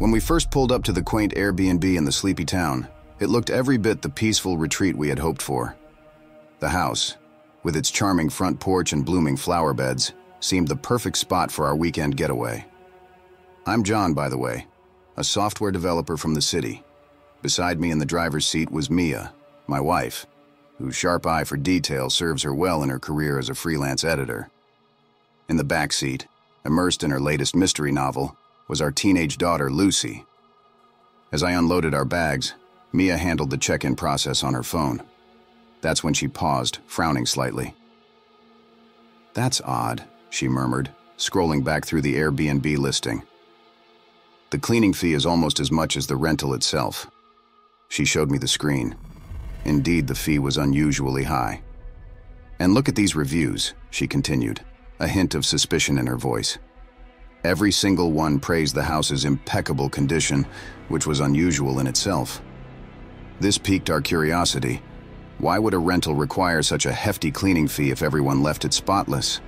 When we first pulled up to the quaint Airbnb in the sleepy town, it looked every bit the peaceful retreat we had hoped for. The house, with its charming front porch and blooming flower beds, seemed the perfect spot for our weekend getaway. I'm John, by the way, a software developer from the city. Beside me in the driver's seat was Mia, my wife, whose sharp eye for detail serves her well in her career as a freelance editor. In the back seat, immersed in her latest mystery novel, was our teenage daughter, Lucy. As I unloaded our bags, Mia handled the check-in process on her phone. That's when she paused, frowning slightly. "That's odd," she murmured, scrolling back through the Airbnb listing. "The cleaning fee is almost as much as the rental itself." She showed me the screen. Indeed, the fee was unusually high. "And look at these reviews," she continued, a hint of suspicion in her voice. Every single one praised the house's impeccable condition, which was unusual in itself. This piqued our curiosity. Why would a rental require such a hefty cleaning fee if everyone left it spotless?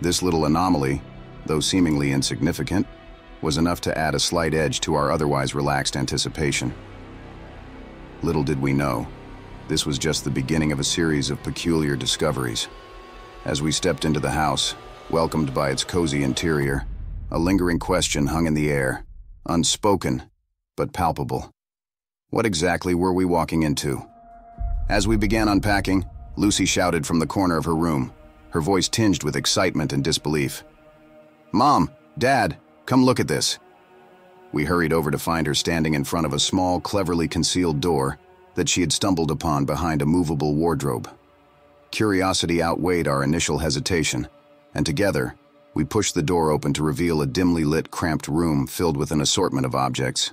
This little anomaly, though seemingly insignificant, was enough to add a slight edge to our otherwise relaxed anticipation. Little did we know, this was just the beginning of a series of peculiar discoveries. As we stepped into the house, welcomed by its cozy interior, a lingering question hung in the air, unspoken but palpable. What exactly were we walking into? As we began unpacking, Lucy shouted from the corner of her room, her voice tinged with excitement and disbelief. "Mom, Dad, come look at this." We hurried over to find her standing in front of a small, cleverly concealed door that she had stumbled upon behind a movable wardrobe. Curiosity outweighed our initial hesitation, and together, we pushed the door open to reveal a dimly lit, cramped room filled with an assortment of objects.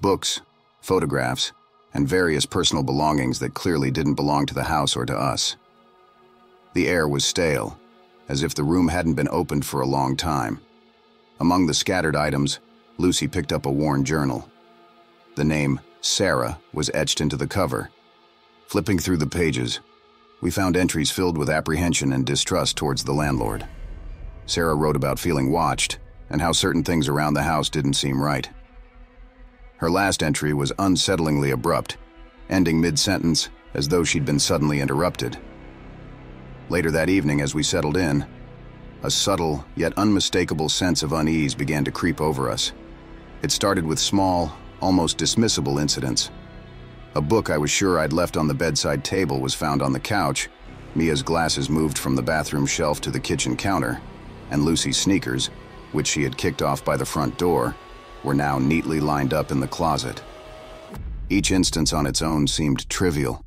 Books, photographs, and various personal belongings that clearly didn't belong to the house or to us. The air was stale, as if the room hadn't been opened for a long time. Among the scattered items, Lucy picked up a worn journal. The name, Sarah, was etched into the cover. Flipping through the pages, we found entries filled with apprehension and distrust towards the landlord. Sarah wrote about feeling watched and how certain things around the house didn't seem right. Her last entry was unsettlingly abrupt, ending mid-sentence as though she'd been suddenly interrupted. Later that evening, as we settled in, a subtle yet unmistakable sense of unease began to creep over us. It started with small, almost dismissible incidents. A book I was sure I'd left on the bedside table was found on the couch, Mia's glasses moved from the bathroom shelf to the kitchen counter, and Lucy's sneakers, which she had kicked off by the front door, were now neatly lined up in the closet. Each instance on its own seemed trivial,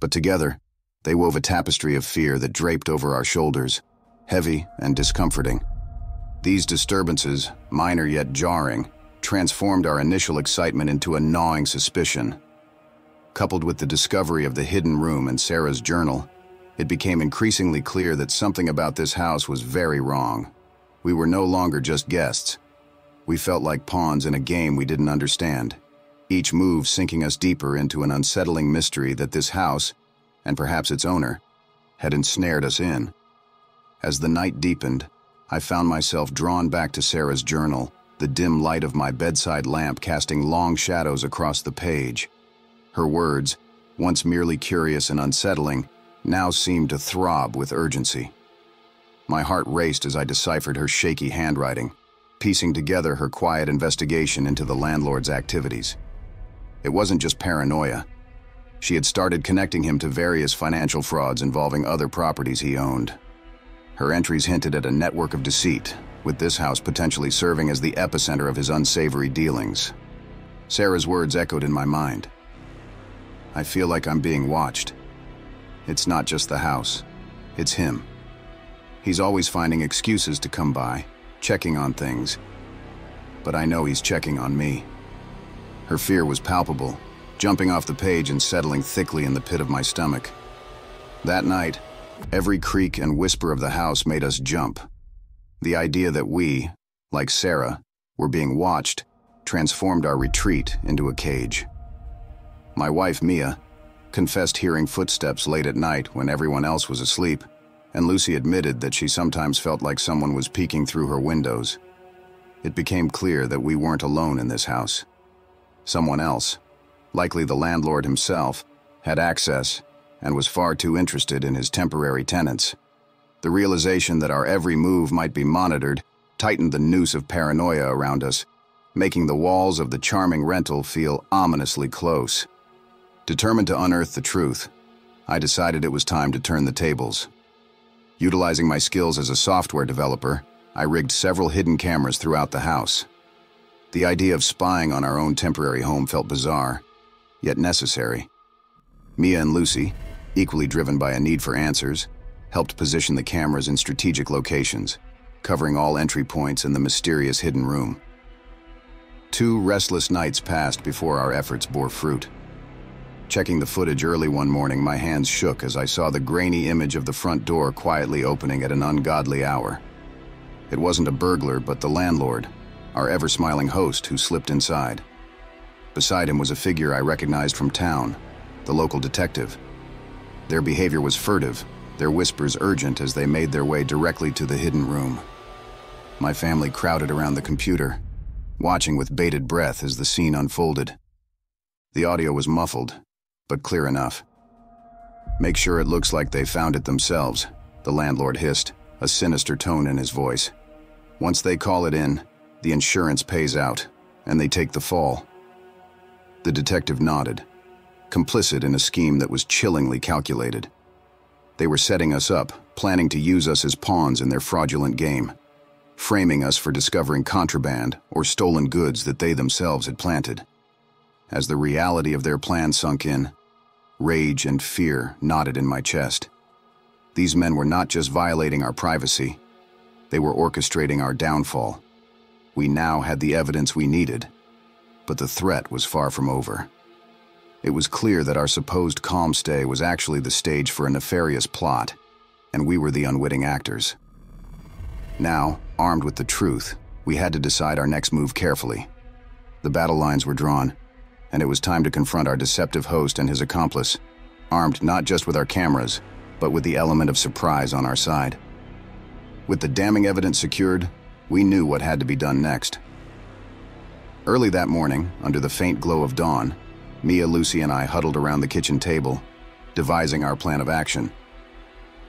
but together, they wove a tapestry of fear that draped over our shoulders, heavy and discomforting. These disturbances, minor yet jarring, transformed our initial excitement into a gnawing suspicion. Coupled with the discovery of the hidden room and Sarah's journal, it became increasingly clear that something about this house was very wrong. We were no longer just guests. We felt like pawns in a game we didn't understand, each move sinking us deeper into an unsettling mystery that this house, and perhaps its owner, had ensnared us in. As the night deepened, I found myself drawn back to Sarah's journal, the dim light of my bedside lamp casting long shadows across the page. Her words, once merely curious and unsettling, now seemed to throb with urgency. My heart raced as I deciphered her shaky handwriting, piecing together her quiet investigation into the landlord's activities. It wasn't just paranoia. She had started connecting him to various financial frauds involving other properties he owned. Her entries hinted at a network of deceit, with this house potentially serving as the epicenter of his unsavory dealings. Sarah's words echoed in my mind. "I feel like I'm being watched. It's not just the house, it's him. He's always finding excuses to come by, checking on things, but I know he's checking on me." Her fear was palpable, jumping off the page and settling thickly in the pit of my stomach. That night, every creak and whisper of the house made us jump. The idea that we, like Sarah, were being watched transformed our retreat into a cage. My wife, Mia, confessed hearing footsteps late at night when everyone else was asleep, and Lucy admitted that she sometimes felt like someone was peeking through her windows. it became clear that we weren't alone in this house. Someone else, likely the landlord himself, had access and was far too interested in his temporary tenants. The realization that our every move might be monitored tightened the noose of paranoia around us, making the walls of the charming rental feel ominously close. Determined to unearth the truth, I decided it was time to turn the tables. Utilizing my skills as a software developer, I rigged several hidden cameras throughout the house. The idea of spying on our own temporary home felt bizarre, yet necessary. Mia and Lucy, equally driven by a need for answers, helped position the cameras in strategic locations, covering all entry points in the mysterious hidden room. 2 restless nights passed before our efforts bore fruit. Checking the footage early one morning, my hands shook as I saw the grainy image of the front door quietly opening at an ungodly hour. It wasn't a burglar, but the landlord, our ever-smiling host, who slipped inside. Beside him was a figure I recognized from town, the local detective. Their behavior was furtive, their whispers urgent as they made their way directly to the hidden room. My family crowded around the computer, watching with bated breath as the scene unfolded. The audio was muffled, but clear enough. "Make sure it looks like they found it themselves," the landlord hissed, a sinister tone in his voice. "Once they call it in, the insurance pays out, and they take the fall." The detective nodded, complicit in a scheme that was chillingly calculated. They were setting us up, planning to use us as pawns in their fraudulent game, framing us for discovering contraband or stolen goods that they themselves had planted. As the reality of their plan sunk in, rage and fear knotted in my chest. These men were not just violating our privacy, they were orchestrating our downfall. We now had the evidence we needed, but the threat was far from over. It was clear that our supposed calm stay was actually the stage for a nefarious plot, and we were the unwitting actors. Now, armed with the truth, we had to decide our next move carefully. The battle lines were drawn, and it was time to confront our deceptive host and his accomplice, armed not just with our cameras, but with the element of surprise on our side. With the damning evidence secured, we knew what had to be done next. Early that morning, under the faint glow of dawn, Mia, Lucy, and I huddled around the kitchen table, devising our plan of action.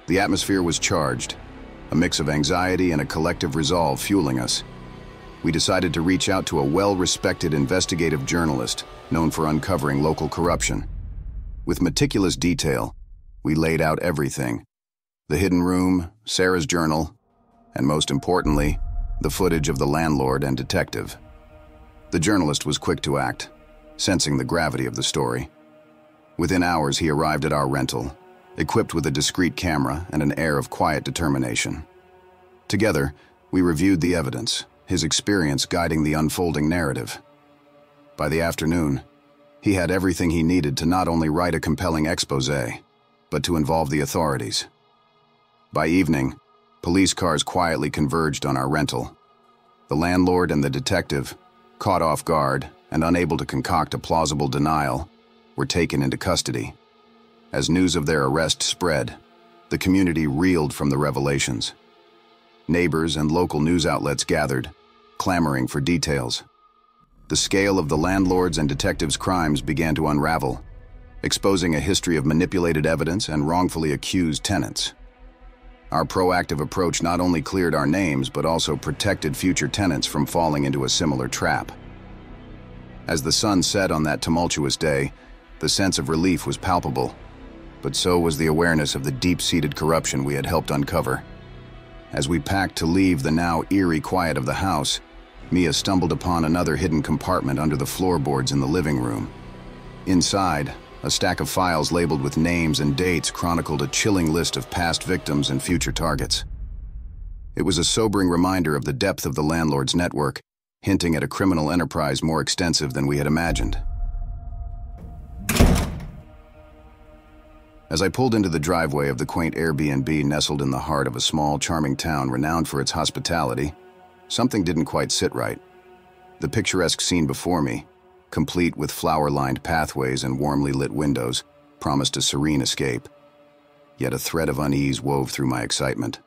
The atmosphere was charged, a mix of anxiety and a collective resolve fueling us. We decided to reach out to a well-respected investigative journalist known for uncovering local corruption. With meticulous detail, we laid out everything: the hidden room, Sarah's journal, and most importantly, the footage of the landlord and detective. The journalist was quick to act, sensing the gravity of the story. Within hours, he arrived at our rental, equipped with a discreet camera and an air of quiet determination. Together, we reviewed the evidence, his experience guiding the unfolding narrative. By the afternoon, he had everything he needed to not only write a compelling exposé, but to involve the authorities. By evening, police cars quietly converged on our rental. The landlord and the detective, caught off guard and unable to concoct a plausible denial, were taken into custody. As news of their arrest spread, the community reeled from the revelations. Neighbors and local news outlets gathered, clamoring for details. The scale of the landlord's and detective's crimes began to unravel, exposing a history of manipulated evidence and wrongfully accused tenants. Our proactive approach not only cleared our names, but also protected future tenants from falling into a similar trap. As the sun set on that tumultuous day, the sense of relief was palpable, but so was the awareness of the deep-seated corruption we had helped uncover. As we packed to leave the now eerie quiet of the house, Mia stumbled upon another hidden compartment under the floorboards in the living room. Inside, a stack of files labeled with names and dates chronicled a chilling list of past victims and future targets. It was a sobering reminder of the depth of the landlord's network, hinting at a criminal enterprise more extensive than we had imagined. As I pulled into the driveway of the quaint Airbnb nestled in the heart of a small, charming town renowned for its hospitality, something didn't quite sit right. The picturesque scene before me, complete with flower-lined pathways and warmly lit windows, promised a serene escape. Yet a thread of unease wove through my excitement.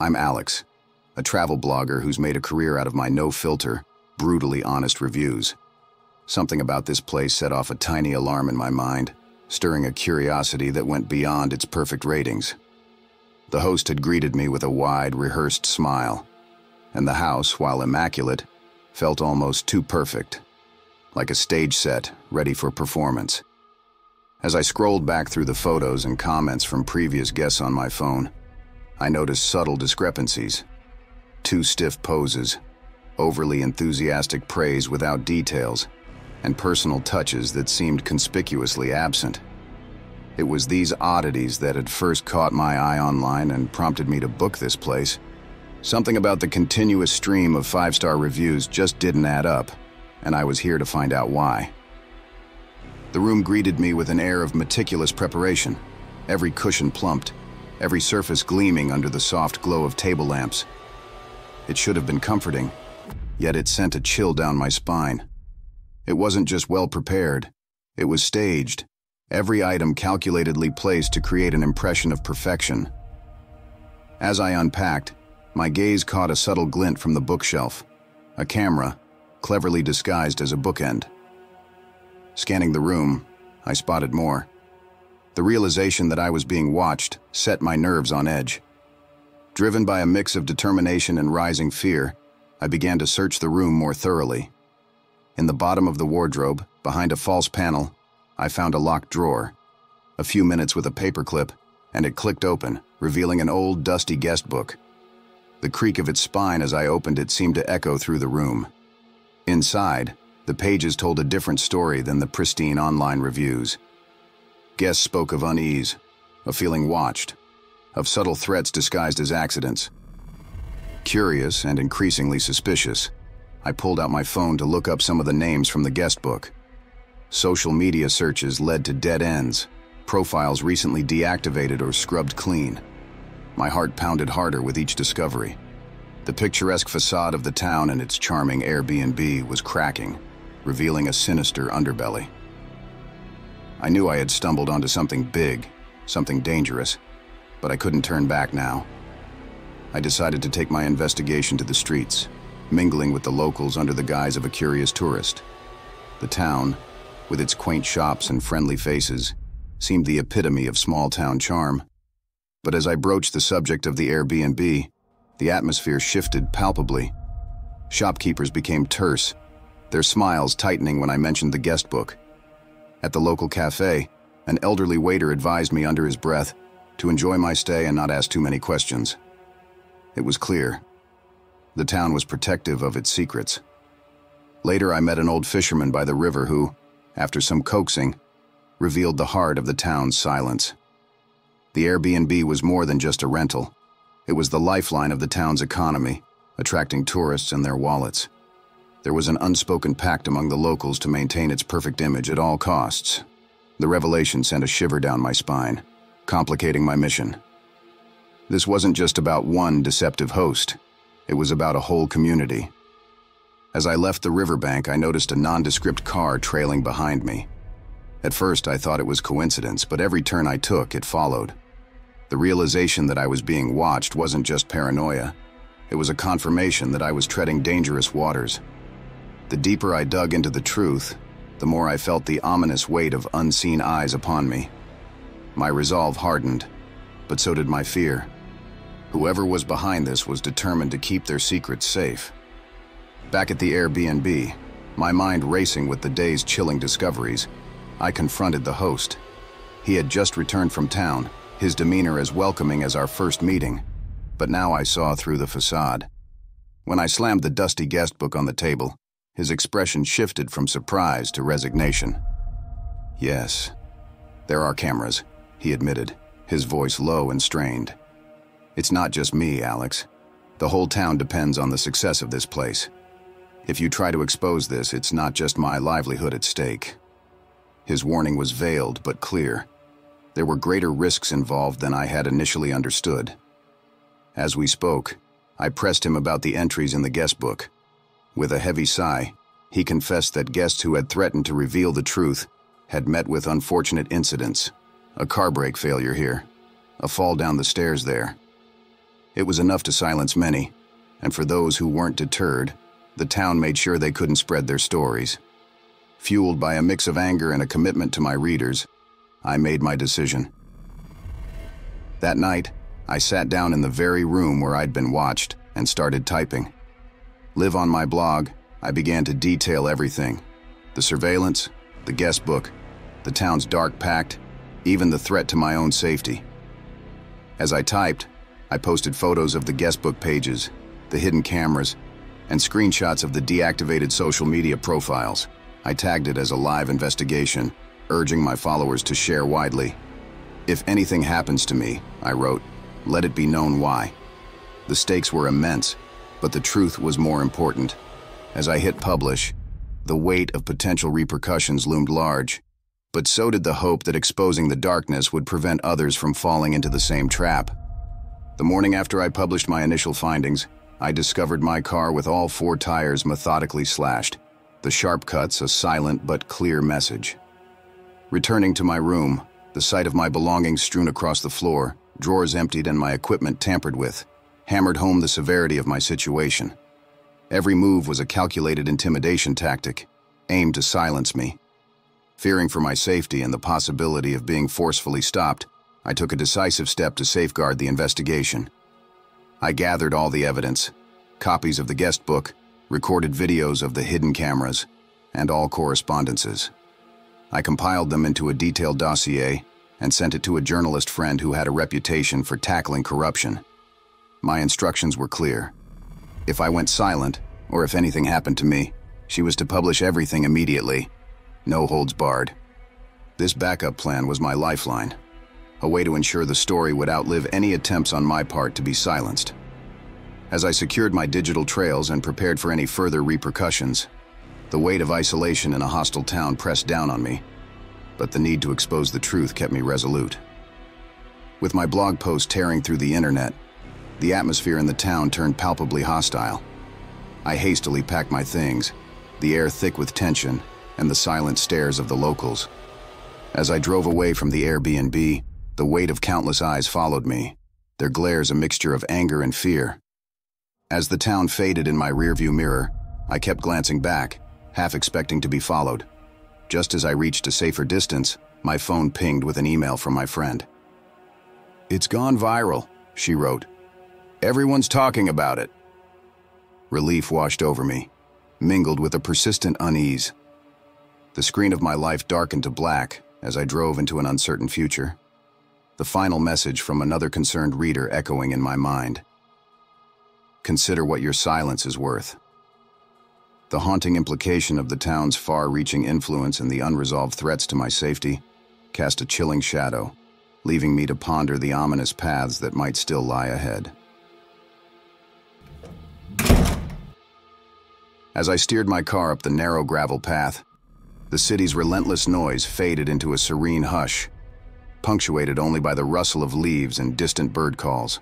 I'm Alex, a travel blogger who's made a career out of my no-filter, brutally honest reviews. Something about this place set off a tiny alarm in my mind, stirring a curiosity that went beyond its perfect ratings. The host had greeted me with a wide, rehearsed smile, and the house, while immaculate, felt almost too perfect, like a stage set ready for performance. As I scrolled back through the photos and comments from previous guests on my phone, I noticed subtle discrepancies. Too stiff poses, overly enthusiastic praise without details, and personal touches that seemed conspicuously absent. It was these oddities that had first caught my eye online and prompted me to book this place. Something about the continuous stream of five-star reviews just didn't add up, and I was here to find out why. The room greeted me with an air of meticulous preparation, every cushion plumped, every surface gleaming under the soft glow of table lamps. It should have been comforting, yet it sent a chill down my spine. It wasn't just well prepared, it was staged, every item calculatedly placed to create an impression of perfection. As I unpacked, my gaze caught a subtle glint from the bookshelf, a camera, cleverly disguised as a bookend. Scanning the room, I spotted more. The realization that I was being watched set my nerves on edge. Driven by a mix of determination and rising fear, I began to search the room more thoroughly. In the bottom of the wardrobe, behind a false panel, I found a locked drawer. A few minutes with a paperclip, and it clicked open, revealing an old, dusty guest book. The creak of its spine as I opened it seemed to echo through the room. Inside, the pages told a different story than the pristine online reviews. Guests spoke of unease, of feeling watched, of subtle threats disguised as accidents. Curious and increasingly suspicious, I pulled out my phone to look up some of the names from the guest book. Social media searches led to dead ends, profiles recently deactivated or scrubbed clean. My heart pounded harder with each discovery. The picturesque facade of the town and its charming Airbnb was cracking, revealing a sinister underbelly. I knew I had stumbled onto something big, something dangerous, but I couldn't turn back now. I decided to take my investigation to the streets, mingling with the locals under the guise of a curious tourist. The town, with its quaint shops and friendly faces, seemed the epitome of small-town charm. But as I broached the subject of the Airbnb, the atmosphere shifted palpably. Shopkeepers became terse, their smiles tightening when I mentioned the guest book. At the local cafe, an elderly waiter advised me under his breath to enjoy my stay and not ask too many questions. It was clear. The town was protective of its secrets. Later, I met an old fisherman by the river who, after some coaxing, revealed the heart of the town's silence. The Airbnb was more than just a rental. It was the lifeline of the town's economy, attracting tourists and their wallets. There was an unspoken pact among the locals to maintain its perfect image at all costs. The revelation sent a shiver down my spine, complicating my mission. This wasn't just about one deceptive host. It was about a whole community. As I left the riverbank, I noticed a nondescript car trailing behind me. At first, I thought it was coincidence, but every turn I took, it followed. The realization that I was being watched wasn't just paranoia. It was a confirmation that I was treading dangerous waters. The deeper I dug into the truth, the more I felt the ominous weight of unseen eyes upon me. My resolve hardened, but so did my fear. Whoever was behind this was determined to keep their secrets safe. Back at the Airbnb, my mind racing with the day's chilling discoveries, I confronted the host. He had just returned from town, his demeanor as welcoming as our first meeting, but now I saw through the facade. When I slammed the dusty guest book on the table, his expression shifted from surprise to resignation. "Yes, there are cameras," he admitted, his voice low and strained. "It's not just me, Alex. The whole town depends on the success of this place. If you try to expose this, it's not just my livelihood at stake." His warning was veiled but clear. There were greater risks involved than I had initially understood. As we spoke, I pressed him about the entries in the guest book. With a heavy sigh, he confessed that guests who had threatened to reveal the truth had met with unfortunate incidents. A car brake failure here, a fall down the stairs there. It was enough to silence many, and for those who weren't deterred, the town made sure they couldn't spread their stories. Fueled by a mix of anger and a commitment to my readers, I made my decision. That night, I sat down in the very room where I'd been watched and started typing. Live on my blog, I began to detail everything: the surveillance, the guest book, the town's dark pact, even the threat to my own safety. As I typed, I posted photos of the guestbook pages, the hidden cameras, and screenshots of the deactivated social media profiles. I tagged it as a live investigation, urging my followers to share widely. "If anything happens to me," I wrote, "let it be known why." The stakes were immense, but the truth was more important. As I hit publish, the weight of potential repercussions loomed large, but so did the hope that exposing the darkness would prevent others from falling into the same trap. The morning after I published my initial findings, I discovered my car with all four tires methodically slashed, the sharp cuts a silent but clear message. Returning to my room, the sight of my belongings strewn across the floor, drawers emptied and my equipment tampered with, hammered home the severity of my situation. Every move was a calculated intimidation tactic, aimed to silence me. Fearing for my safety and the possibility of being forcefully stopped, I took a decisive step to safeguard the investigation. I gathered all the evidence: copies of the guest book, recorded videos of the hidden cameras, and all correspondences. I compiled them into a detailed dossier and sent it to a journalist friend who had a reputation for tackling corruption. My instructions were clear. If I went silent, or if anything happened to me, she was to publish everything immediately. No holds barred. This backup plan was my lifeline, a way to ensure the story would outlive any attempts on my part to be silenced. As I secured my digital trails and prepared for any further repercussions, the weight of isolation in a hostile town pressed down on me, but the need to expose the truth kept me resolute. With my blog post tearing through the internet, the atmosphere in the town turned palpably hostile. I hastily packed my things, the air thick with tension and the silent stares of the locals. As I drove away from the Airbnb, the weight of countless eyes followed me, their glares a mixture of anger and fear. As the town faded in my rearview mirror, I kept glancing back, half expecting to be followed. Just as I reached a safer distance, my phone pinged with an email from my friend. "It's gone viral," she wrote. "Everyone's talking about it." Relief washed over me, mingled with a persistent unease. The screen of my life darkened to black as I drove into an uncertain future, the final message from another concerned reader echoing in my mind: "Consider what your silence is worth." The haunting implication of the town's far-reaching influence and the unresolved threats to my safety cast a chilling shadow, leaving me to ponder the ominous paths that might still lie ahead. As I steered my car up the narrow gravel path, the city's relentless noise faded into a serene hush, punctuated only by the rustle of leaves and distant bird calls.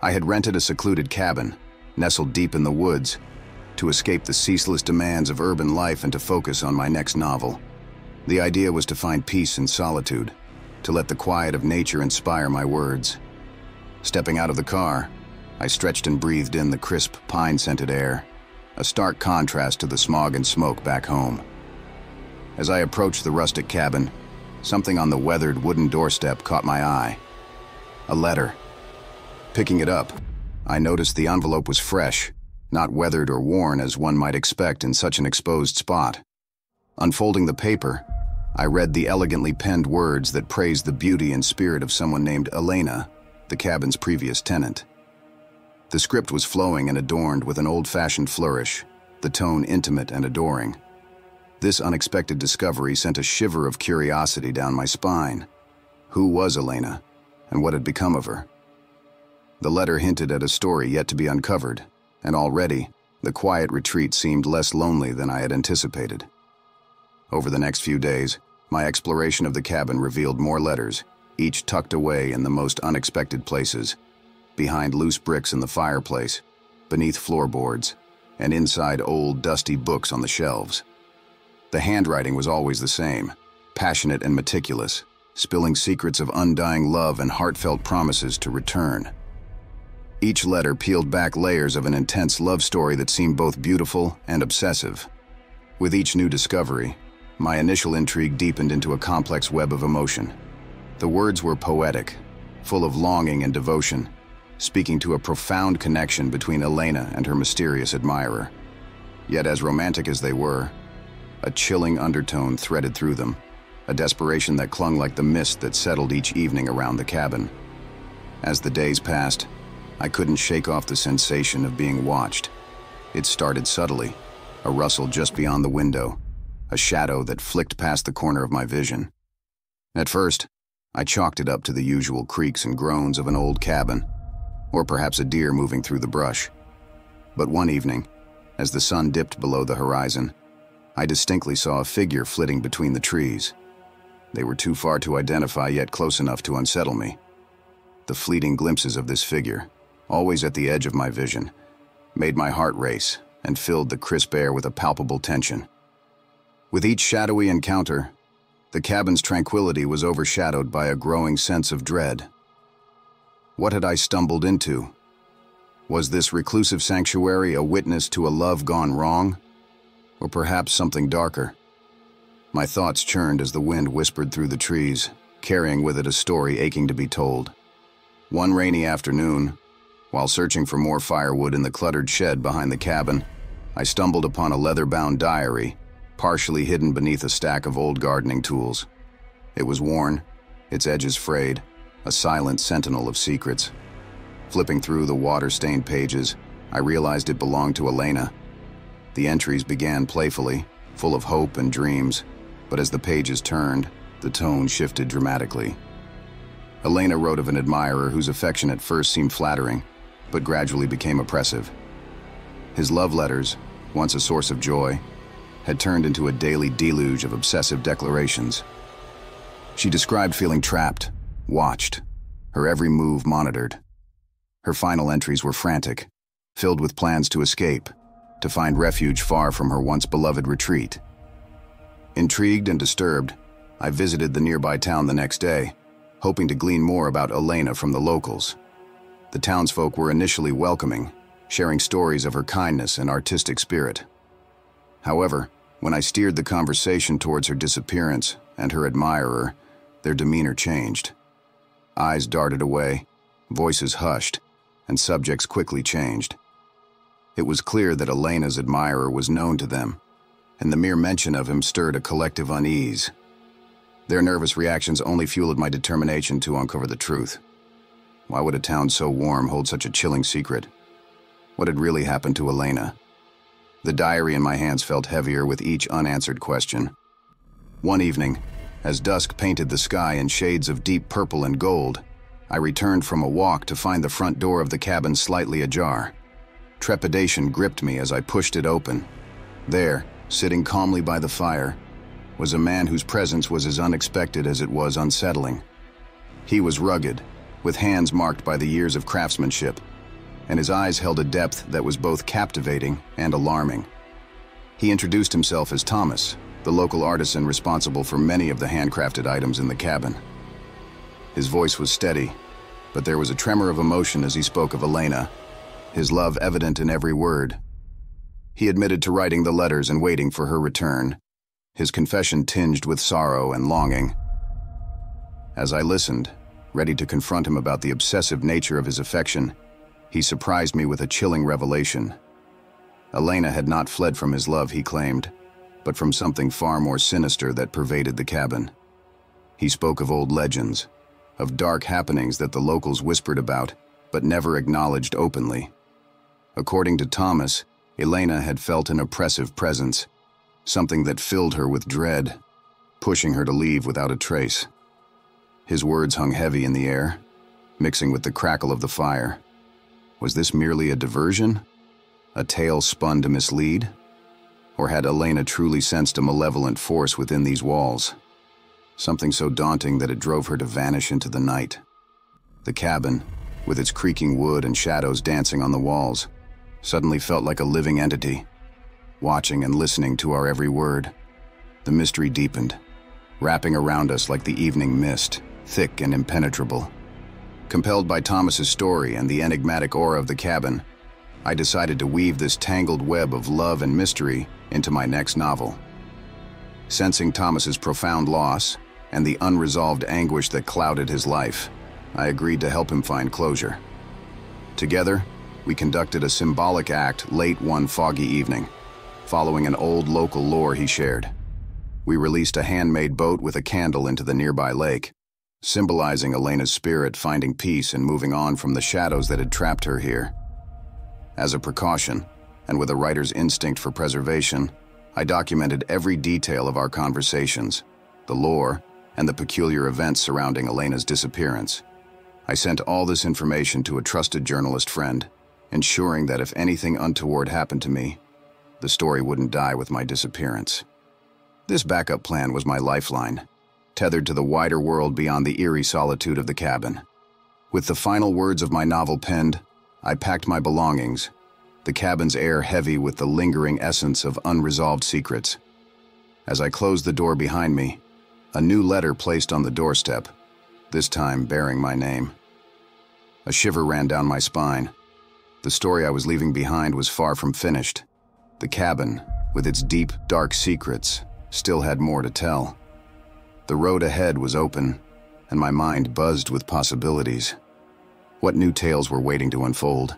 I had rented a secluded cabin, nestled deep in the woods, to escape the ceaseless demands of urban life and to focus on my next novel. The idea was to find peace in solitude, to let the quiet of nature inspire my words. Stepping out of the car, I stretched and breathed in the crisp, pine-scented air, a stark contrast to the smog and smoke back home. As I approached the rustic cabin, something on the weathered wooden doorstep caught my eye: a letter. Picking it up, I noticed the envelope was fresh, not weathered or worn as one might expect in such an exposed spot. Unfolding the paper, I read the elegantly penned words that praised the beauty and spirit of someone named Elena, the cabin's previous tenant. The script was flowing and adorned with an old-fashioned flourish, the tone intimate and adoring. This unexpected discovery sent a shiver of curiosity down my spine. Who was Elena, and what had become of her? The letter hinted at a story yet to be uncovered, and already, the quiet retreat seemed less lonely than I had anticipated. Over the next few days, my exploration of the cabin revealed more letters, each tucked away in the most unexpected places: behind loose bricks in the fireplace, beneath floorboards, and inside old, dusty books on the shelves. The handwriting was always the same, passionate and meticulous, spilling secrets of undying love and heartfelt promises to return. Each letter peeled back layers of an intense love story that seemed both beautiful and obsessive. With each new discovery, my initial intrigue deepened into a complex web of emotion. The words were poetic, full of longing and devotion, speaking to a profound connection between Elena and her mysterious admirer. Yet as romantic as they were, a chilling undertone threaded through them, a desperation that clung like the mist that settled each evening around the cabin. As the days passed, I couldn't shake off the sensation of being watched. It started subtly, a rustle just beyond the window, a shadow that flicked past the corner of my vision. At first, I chalked it up to the usual creaks and groans of an old cabin, or perhaps a deer moving through the brush. But one evening, as the sun dipped below the horizon, I distinctly saw a figure flitting between the trees. They were too far to identify, yet close enough to unsettle me. The fleeting glimpses of this figure, always at the edge of my vision, made my heart race and filled the crisp air with a palpable tension. With each shadowy encounter, the cabin's tranquility was overshadowed by a growing sense of dread. What had I stumbled into? Was this reclusive sanctuary a witness to a love gone wrong? Or perhaps something darker? My thoughts churned as the wind whispered through the trees, carrying with it a story aching to be told. One rainy afternoon, while searching for more firewood in the cluttered shed behind the cabin, I stumbled upon a leather-bound diary, partially hidden beneath a stack of old gardening tools. It was worn, its edges frayed, a silent sentinel of secrets. Flipping through the water-stained pages, I realized it belonged to Elena. The entries began playfully, full of hope and dreams, but as the pages turned, the tone shifted dramatically. Elena wrote of an admirer whose affection at first seemed flattering, but gradually became oppressive. His love letters, once a source of joy, had turned into a daily deluge of obsessive declarations. She described feeling trapped, watched, her every move monitored. Her final entries were frantic, filled with plans to escape, to find refuge far from her once beloved retreat. Intrigued and disturbed, I visited the nearby town the next day, hoping to glean more about Elena from the locals. The townsfolk were initially welcoming, sharing stories of her kindness and artistic spirit. However, when I steered the conversation towards her disappearance and her admirer, their demeanor changed. Eyes darted away, voices hushed, and subjects quickly changed. It was clear that Elena's admirer was known to them, and the mere mention of him stirred a collective unease. Their nervous reactions only fueled my determination to uncover the truth. Why would a town so warm hold such a chilling secret? What had really happened to Elena? The diary in my hands felt heavier with each unanswered question. One evening, as dusk painted the sky in shades of deep purple and gold, I returned from a walk to find the front door of the cabin slightly ajar. Trepidation gripped me as I pushed it open. There, sitting calmly by the fire, was a man whose presence was as unexpected as it was unsettling. He was rugged, with hands marked by the years of craftsmanship, and his eyes held a depth that was both captivating and alarming. He introduced himself as Thomas, the local artisan responsible for many of the handcrafted items in the cabin. His voice was steady, but there was a tremor of emotion as he spoke of Elena, his love evident in every word. He admitted to writing the letters and waiting for her return, his confession tinged with sorrow and longing. As I listened, ready to confront him about the obsessive nature of his affection, he surprised me with a chilling revelation. Elena had not fled from his love, he claimed, but from something far more sinister that pervaded the cabin. He spoke of old legends, of dark happenings that the locals whispered about, but never acknowledged openly. According to Thomas, Elena had felt an oppressive presence, something that filled her with dread, pushing her to leave without a trace. His words hung heavy in the air, mixing with the crackle of the fire. Was this merely a diversion? A tale spun to mislead? Or had Elena truly sensed a malevolent force within these walls? Something so daunting that it drove her to vanish into the night. The cabin, with its creaking wood and shadows dancing on the walls, suddenly felt like a living entity, watching and listening to our every word. The mystery deepened, wrapping around us like the evening mist, thick and impenetrable. Compelled by Thomas's story and the enigmatic aura of the cabin, I decided to weave this tangled web of love and mystery into my next novel. Sensing Thomas's profound loss and the unresolved anguish that clouded his life, I agreed to help him find closure. Together, we conducted a symbolic act late one foggy evening, following an old local lore he shared. We released a handmade boat with a candle into the nearby lake, symbolizing Elena's spirit finding peace and moving on from the shadows that had trapped her here. As a precaution, and with a writer's instinct for preservation, I documented every detail of our conversations, the lore, and the peculiar events surrounding Elena's disappearance. I sent all this information to a trusted journalist friend, ensuring that if anything untoward happened to me, the story wouldn't die with my disappearance. This backup plan was my lifeline, tethered to the wider world beyond the eerie solitude of the cabin. With the final words of my novel penned, I packed my belongings, the cabin's air heavy with the lingering essence of unresolved secrets. As I closed the door behind me, a new letter placed on the doorstep, this time bearing my name. A shiver ran down my spine. The story I was leaving behind was far from finished. The cabin, with its deep, dark secrets, still had more to tell. The road ahead was open, and my mind buzzed with possibilities. What new tales were waiting to unfold?